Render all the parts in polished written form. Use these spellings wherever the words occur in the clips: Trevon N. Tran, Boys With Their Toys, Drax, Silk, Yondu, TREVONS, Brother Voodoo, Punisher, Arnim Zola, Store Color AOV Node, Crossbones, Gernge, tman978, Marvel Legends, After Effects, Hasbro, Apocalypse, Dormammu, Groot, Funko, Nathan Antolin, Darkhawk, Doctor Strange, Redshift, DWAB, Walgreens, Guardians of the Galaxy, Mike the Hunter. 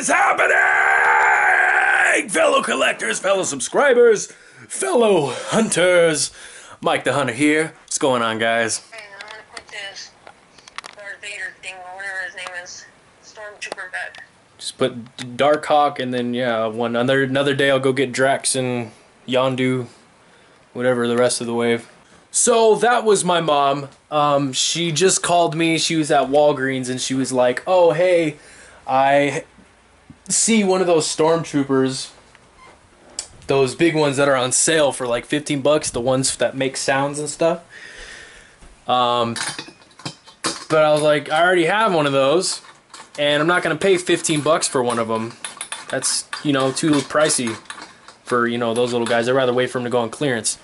is happening? Fellow collectors, fellow subscribers, fellow hunters. Mike the Hunter here. What's going on, guys? Hey, I'm gonna put this Darth Vader thing, whatever his name is, Stormtrooper back. Just put Darkhawk, and then yeah, another day I'll go get Drax and Yondu, whatever the rest of the wave. So that was my mom. She just called me. She was at Walgreens and she was like, "Oh, hey, I see one of those stormtroopers, those big ones that are on sale for like 15 bucks, the ones that make sounds and stuff." But I was like, I already have one of those, and I'm not gonna pay 15 bucks for one of them. That's, you know, too pricey for, you know, those little guys. I'd rather wait for them to go on clearance.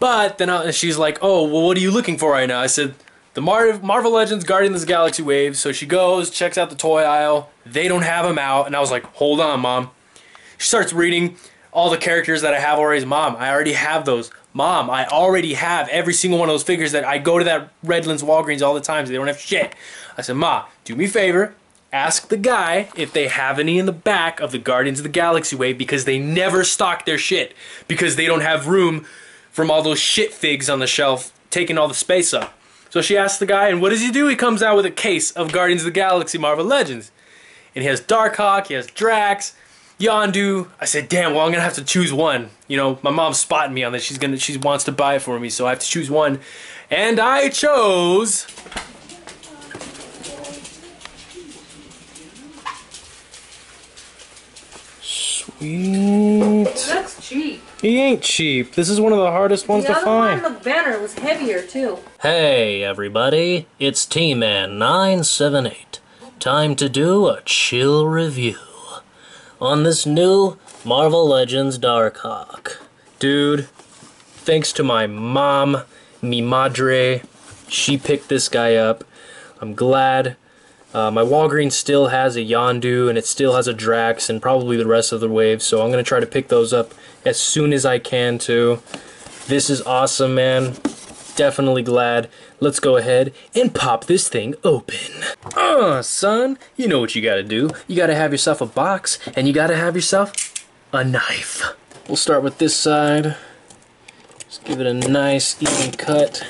But then she's like, "Oh, well, what are you looking for right now?" I said, "The Marvel Legends Guardians of the Galaxy wave." So she goes, checks out the toy aisle. They don't have them out. And I was like, "Hold on, Mom." She starts reading all the characters that I have already. "Mom, I already have those. Mom, I already have every single one of those figures that I go to that Redlands Walgreens all the time. So they don't have shit." I said, "Ma, do me a favor. Ask the guy if they have any in the back of the Guardians of the Galaxy wave, because they never stock their shit. Because they don't have room from all those shit figs on the shelf, taking all the space up." So she asks the guy, and what does he do? He comes out with a case of Guardians of the Galaxy Marvel Legends. And he has Darkhawk, he has Drax, Yondu. I said, "Damn, well, I'm gonna have to choose one. You know, my mom's spotting me on this. She wants to buy it for me, so I have to choose one." And I chose sweet. That's cheap. He ain't cheap. This is one of the hardest ones to find. The other one on the banner was heavier, too. Hey, everybody. It's T-Man978. Time to do a chill review on this new Marvel Legends Darkhawk. Dude, thanks to my mom, mi madre, she picked this guy up. I'm glad. My Walgreens still has a Yondu, and it still has a Drax, and probably the rest of the wave, so I'm going to try to pick those up as soon as I can, too. This is awesome, man. Definitely glad. Let's go ahead and pop this thing open. Son, you know what you got to do. You got to have yourself a box, and you got to have yourself a knife. We'll start with this side. Just give it a nice, even cut.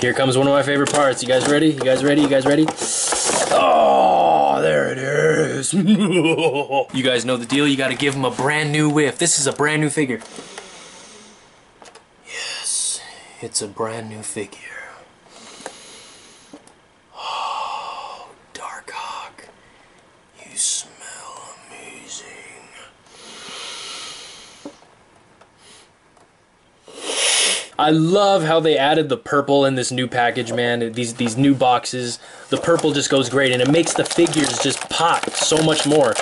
Here comes one of my favorite parts. You guys ready? You guys ready? You guys ready? Oh, there it is. You guys know the deal. You got to give him a brand new whiff. This is a brand new figure. Yes, it's a brand new figure. Oh, Darkhawk, you smell amazing. I love how they added the purple in this new package, man. These new boxes, the purple just goes great, and it makes the figures just pop so much more.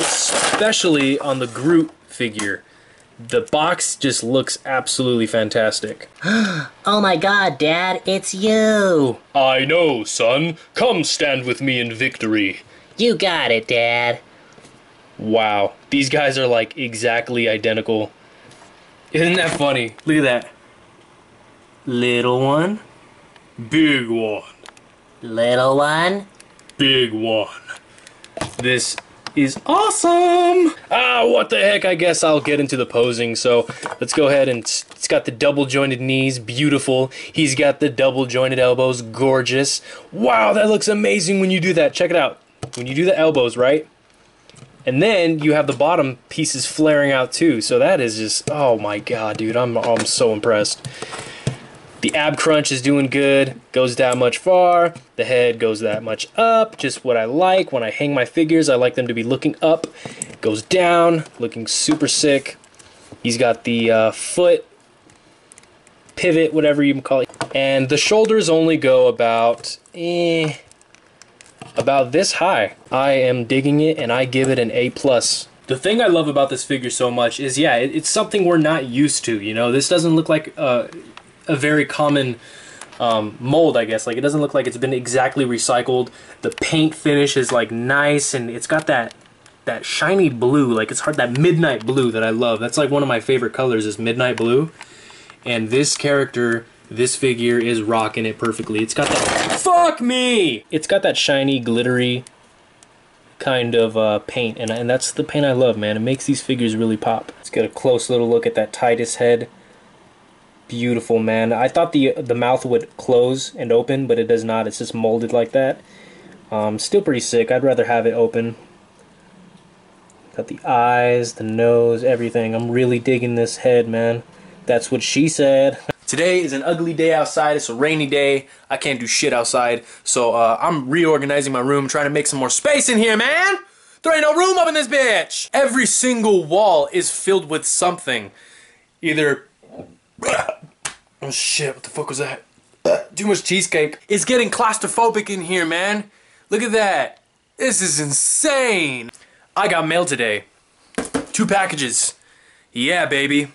Especially on the Groot figure. The box just looks absolutely fantastic. "Oh my God, Dad, it's you." "I know, son. Come stand with me in victory." "You got it, Dad." Wow. These guys are like exactly identical. Isn't that funny? Look at that. Little one. Big one. Little one. Big one. This is awesome! What the heck? I guess I'll get into the posing. So let's go ahead, and it's got the double jointed knees. Beautiful. He's got the double jointed elbows. Gorgeous. Wow, that looks amazing when you do that. Check it out. When you do the elbows, right? And then you have the bottom pieces flaring out too. So that is just, oh my God, dude, I'm so impressed. The ab crunch is doing good. Goes that much far. The head goes that much up. Just what I like. When I hang my figures, I like them to be looking up. Goes down. Looking super sick. He's got the foot pivot, whatever you can call it. And the shoulders only go about this high. I am digging it, and I give it an A+. The thing I love about this figure so much is, yeah, it's something we're not used to, you know? This doesn't look like a very common mold, I guess. Like, it doesn't look like it's been exactly recycled. The paint finish is, like, nice, and it's got that shiny blue. Like, it's hard, that midnight blue that I love. That's, like, one of my favorite colors is midnight blue. And this character This figure is rocking it perfectly. It's got that, fuck me! It's got that shiny, glittery kind of paint, and that's the paint I love, man. It makes these figures really pop. Let's get a close little look at that Titus head. Beautiful, man. I thought the mouth would close and open, but it does not. It's just molded like that. Still pretty sick. I'd rather have it open. Got the eyes, the nose, everything. I'm really digging this head, man. That's what she said. Today is an ugly day outside. It's a rainy day. I can't do shit outside. So I'm reorganizing my room, trying to make some more space in here, man. There ain't no room up in this bitch. Every single wall is filled with something. Either... Oh shit, what the fuck was that? Too much cheesecake. It's getting claustrophobic in here, man. Look at that. This is insane. I got mail today. 2 packages. Yeah, baby.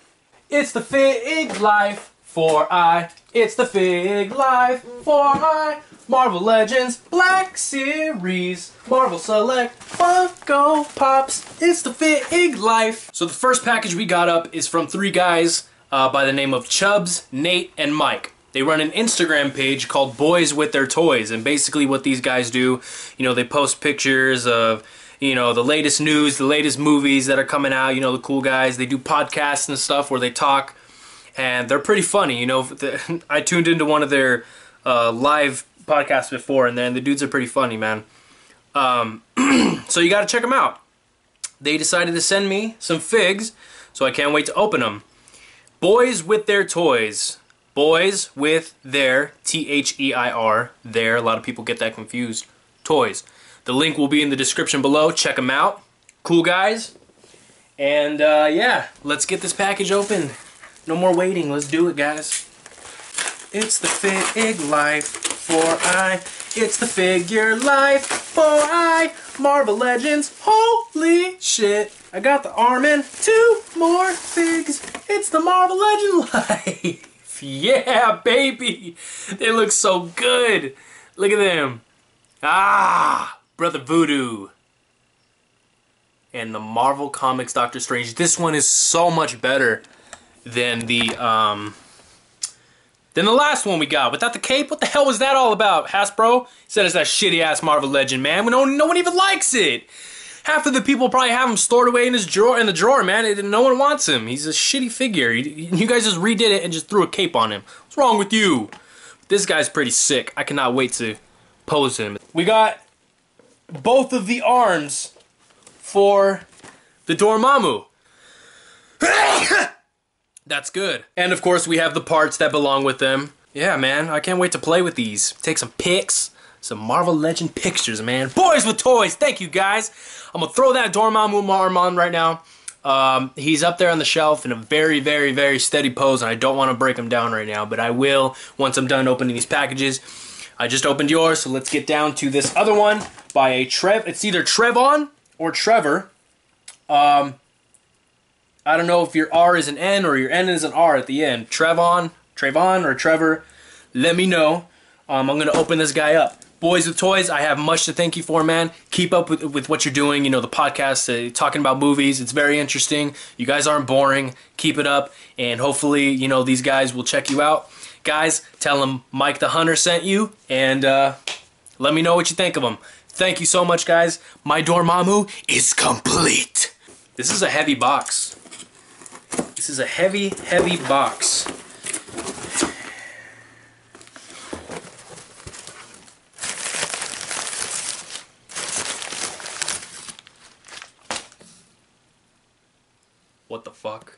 It's the fig life for I. It's the fig life for I. Marvel Legends Black Series. Marvel Select Funko Pops. It's the fig life. So the first package we got up is from 3 guys. By the name of Chubbs, Nate, and Mike. They run an Instagram page called Boys With Their Toys, and basically what these guys do, you know, they post pictures of, you know, the latest news, the latest movies that are coming out, you know, the cool guys. They do podcasts and stuff where they talk, and they're pretty funny, you know. I tuned into one of their live podcasts before, and then the dudes are pretty funny, man. So you gotta check them out. They decided to send me some figs, so I can't wait to open them. Boys With Their Toys. Boys With Their, T-H-E-I-R, their. A lot of people get that confused. Toys. The link will be in the description below. Check them out. Cool guys. And yeah, let's get this package open. No more waiting. Let's do it, guys. It's the fig life for I. It's the figure life for I. Marvel Legends. Holy shit. I got the Armin. 2 more figs. It's the Marvel Legend life. Yeah, baby. They look so good. Look at them. Ah, Brother Voodoo. And the Marvel Comics Doctor Strange. This one is so much better than the last one we got. Without the cape, what the hell was that all about? Hasbro said it's that shitty-ass Marvel Legend, man. No one even likes it. Half of the people probably have him stored away in his drawer, man. No one wants him. He's a shitty figure. You guys just redid it and just threw a cape on him. What's wrong with you? This guy's pretty sick. I cannot wait to pose him. We got both of the arms for the Dormammu. That's good. And of course, we have the parts that belong with them. Yeah, man. I can't wait to play with these. Take some pics. Some Marvel Legend pictures, man. Boys With Toys. Thank you, guys. I'm going to throw that Dormammu arm on right now. He's up there on the shelf in a very, very, very steady pose, and I don't want to break him down right now, but I will once I'm done opening these packages. I just opened yours, so let's get down to this other one by a Trev. It's either Trevon or Trevor. I don't know if your R is an N or your N is an R at the end. Trevon or Trevor. Let me know. I'm going to open this guy up. Boys With Toys, I have much to thank you for, man. Keep up with what you're doing, you know, the podcast, talking about movies. It's very interesting. You guys aren't boring. Keep it up, and hopefully, you know, these guys will check you out. Guys, tell them Mike the Hunter sent you, and let me know what you think of them. Thank you so much, guys. My Dormammu is complete. This is a heavy box. This is a heavy, heavy box. What the fuck?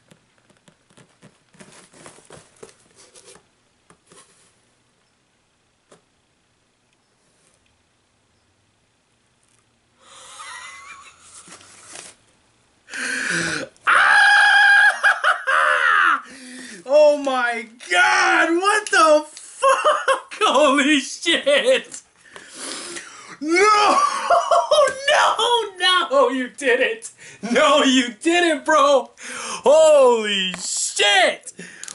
Oh my god! What the fuck? Holy shit! No! No, you did it! No, you did it, bro! Holy shit!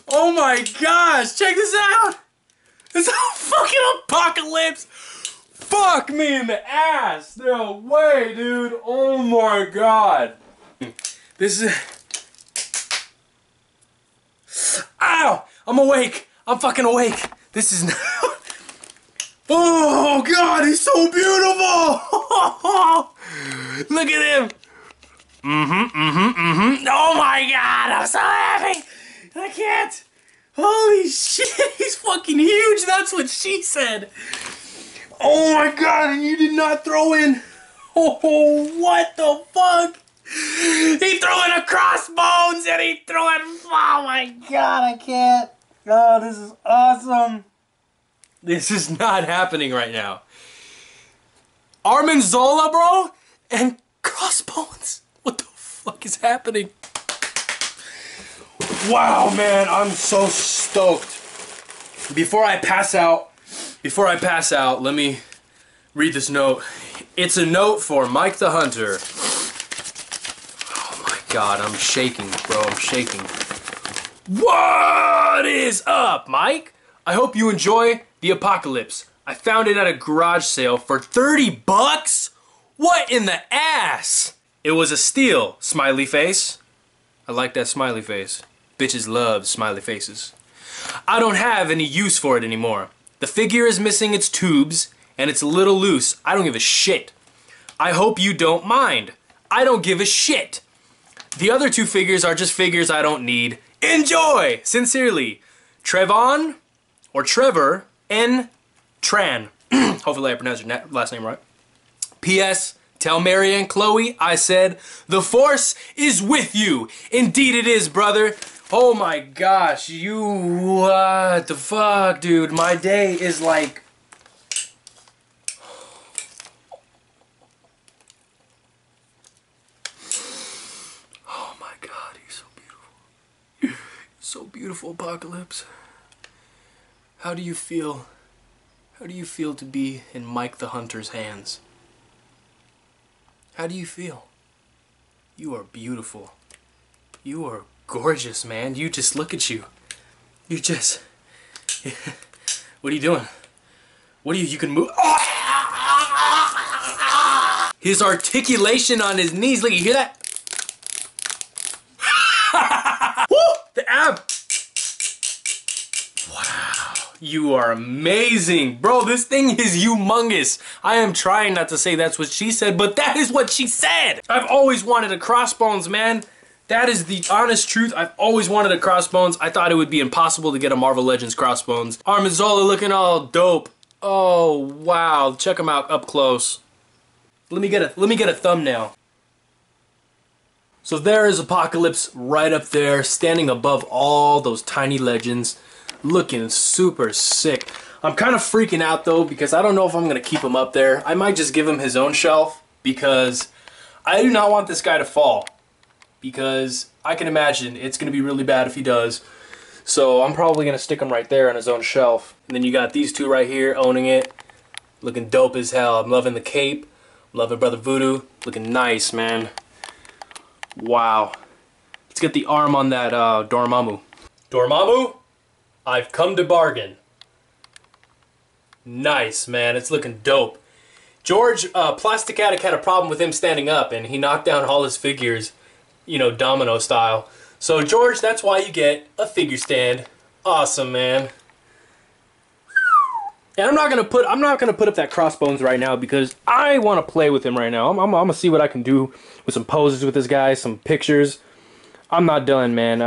Oh my gosh, check this out! It's a fucking Apocalypse! Fuck me in the ass! No way, dude! Oh my god! This is... Ow! I'm awake! I'm fucking awake. This is... Oh, God, he's so beautiful. Look at him. Oh, my God, I'm so happy. I can't. Holy shit, he's fucking huge. That's what she said. Oh, my God, and you did not throw in... Oh, what the fuck? He threw in a Crossbones and he threw in... Oh, my God, I can't. Oh, this is awesome. This is not happening right now. Arnim Zola, bro, and Crossbones. What the fuck is happening? Wow, man, I'm so stoked. Before I pass out, let me read this note. It's a note for Mike the Hunter. Oh, my God, I'm shaking, bro, I'm shaking. What is up, Mike? I hope you enjoy the Apocalypse. I found it at a garage sale for 30 bucks? What in the ass? It was a steal, smiley face. I like that smiley face. Bitches love smiley faces. I don't have any use for it anymore. The figure is missing its tubes and it's a little loose. I don't give a shit. I hope you don't mind. I don't give a shit. The other two figures are just figures I don't need. Enjoy! Sincerely, Trevon or Trevor N. Tran. Hopefully I pronounced your last name right. P.S. Tell Mary and Chloe I said, the force is with you. Indeed it is, brother. Oh my gosh, you... What the fuck, dude? My day is like... Oh my God, he's so beautiful. So beautiful, Apocalypse. How do you feel? How do you feel to be in Mike the Hunter's hands? How do you feel? You are beautiful. You are gorgeous, man. You just look at you. You just... What are you doing? What are you... You can move... Oh! His articulation on his knees. Look, you hear that? Woo! The ab! Wow. You are amazing. Bro, this thing is humongous. I am trying not to say that's what she said, but that is what she said! I've always wanted a Crossbones, man. That is the honest truth. I've always wanted a Crossbones. I thought it would be impossible to get a Marvel Legends Crossbones. Arnim Zola looking all dope. Oh, wow. Check him out up close. Let me get a thumbnail. So there is Apocalypse right up there, standing above all those tiny legends, looking super sick. I'm kind of freaking out though because I don't know if I'm gonna keep him up there. I might just give him his own shelf because I do not want this guy to fall. Because I can imagine it's going to be really bad if he does. So I'm probably going to stick him right there on his own shelf. And then you got these two right here owning it. Looking dope as hell. I'm loving the cape. I'm loving Brother Voodoo. Looking nice, man. Wow. Let's get the arm on that Dormammu. Dormammu, I've come to bargain. Nice, man. It's looking dope. George Plastic Attic had a problem with him standing up, and he knocked down all his figures. You know, domino style. So George, that's why you get a figure stand. Awesome, man. And I'm not gonna put up that Crossbones right now because I want to play with him right now. I'm gonna see what I can do with some poses with this guy, some pictures. I'm not done, man.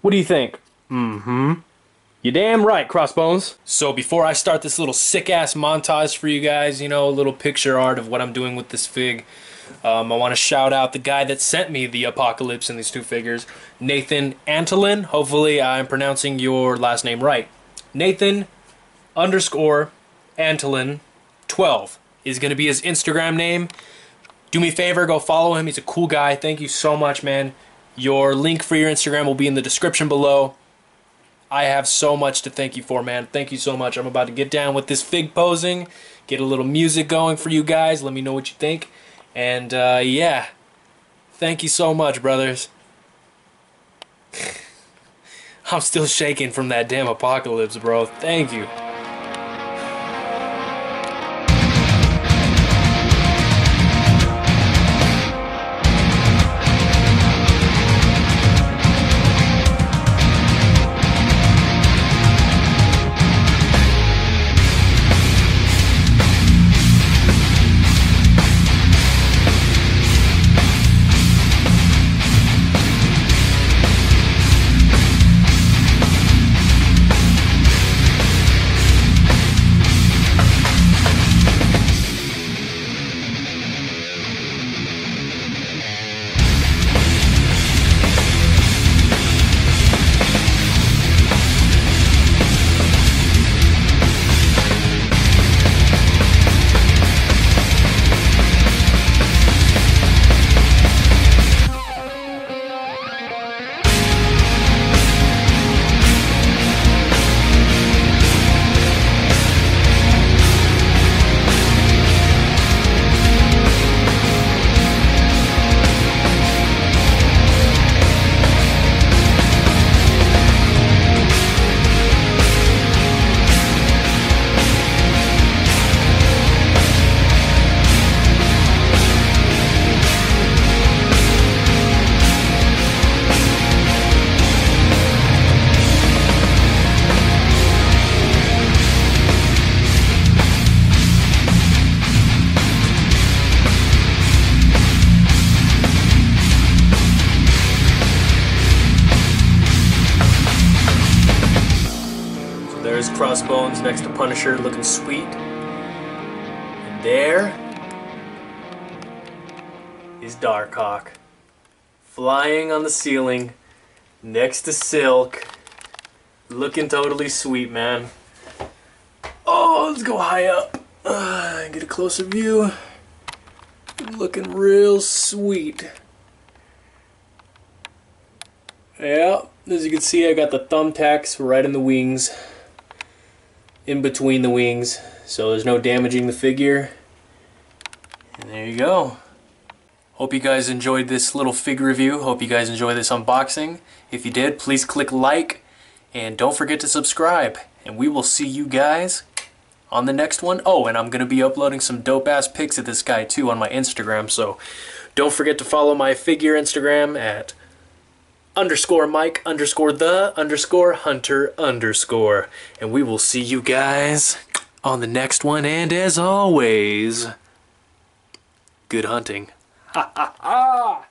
What do you think? You damn right, Crossbones. So before I start this little sick ass montage for you guys, you know, a little picture art of what I'm doing with this fig. I want to shout out the guy that sent me the Apocalypse and these two figures, Nathan Antolin. Hopefully I'm pronouncing your last name right. Nathan underscore Antolin 12 is going to be his Instagram name. Do me a favor, go follow him. He's a cool guy. Thank you so much, man. Your link for your Instagram will be in the description below. I have so much to thank you for, man. Thank you so much. I'm about to get down with this fig posing, get a little music going for you guys. Let me know what you think. And, yeah, thank you so much, brothers. I'm still shaking from that damn Apocalypse, bro. Thank you. Crossbones next to Punisher, looking sweet. And there is Darkhawk, flying on the ceiling next to Silk, looking totally sweet, man. Oh, let's go high up, get a closer view. Looking real sweet. Yeah, as you can see, I got the thumbtacks right in the wings, in between the wings, so there's no damaging the figure. And there you go. Hope you guys enjoyed this little fig review. Hope you guys enjoyed this unboxing. If you did, please click like, and don't forget to subscribe. And we will see you guys on the next one. Oh, and I'm going to be uploading some dope-ass pics of this guy, too, on my Instagram. So don't forget to follow my figure Instagram at _Mike_the_Hunter_. And we will see you guys on the next one. And as always, good hunting. Ha ha ha!